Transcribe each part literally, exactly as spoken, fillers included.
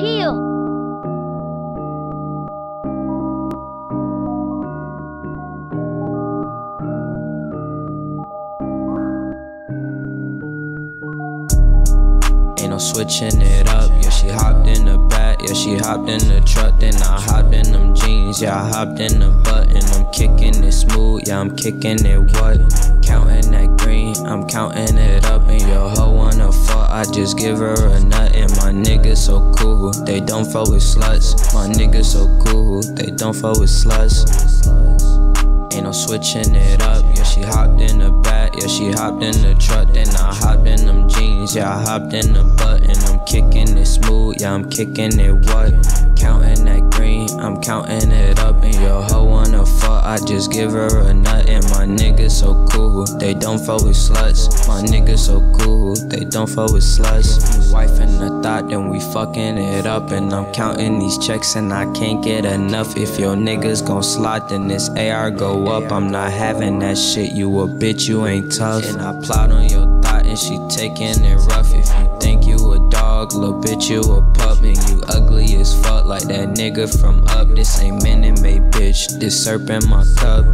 Heal. Switching it up, yeah, she hopped in the back, yeah, she hopped in the truck, then I hopped in them jeans, yeah, I hopped in the butt, and I'm kicking it smooth, yeah, I'm kicking it what? Counting that green, I'm counting it up, and your hoe wanna fuck, I just give her a nut, and my niggas so cool, they don't fuck with sluts, my niggas so cool, they don't fuck with sluts. Ain't no switching it up, yeah, she hopped in the back, yeah, she hopped in the truck, then I hopped in them jeans, yeah, I hopped in the butt, and I'm kicking it smooth, yeah, I'm kicking it what? Counting that green, I'm counting it up, and your hoe wanna fuck, I just give her a nut, and my niggas so cool, they don't fuck with sluts, my niggas so cool, they don't fuck with sluts. You wife and a thought, then we fucking it up, and I'm counting these checks, and I can't get enough. If your niggas gon' slot, then this A R go up, I'm not having that shit, you a bitch, you ain't tough. And I plowed on your thought and she taking it rough. If you think you a dog, little bitch, you a pup. And you ugly as fuck like that nigga from Up. This ain't minute mate, bitch, this syrup in my cup.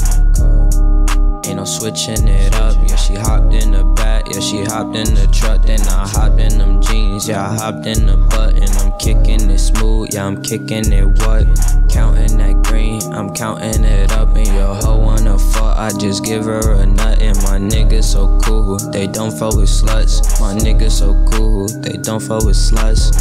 Ain't no switching it up, yeah, she hopped in the back, yeah, she hopped in the truck, then I hopped in them jeans, yeah, I hopped in the butt, and I'm kicking it smooth, yeah, I'm kicking it what? Counting that green, I'm counting it up, and your hoe wanna fuck, I just give her a nut, and my niggas so cool, they don't fuck with sluts, my niggas so cool, they don't fuck with sluts.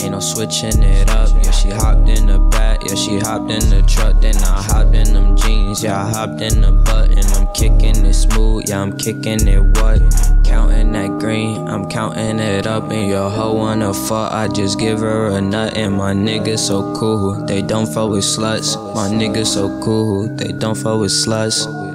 Ain't no switching it up, yeah, she hopped in the back, yeah, she hopped in the truck, then I hopped in them jeans, yeah, I hopped in the butt, and I'm kicking it smooth, yeah, I'm kicking it what? Counting that green, I'm counting it up, and your hoe wanna fuck, I just give her a nut, and my niggas so cool, they don't fuck with sluts, my niggas so cool, they don't fuck with sluts.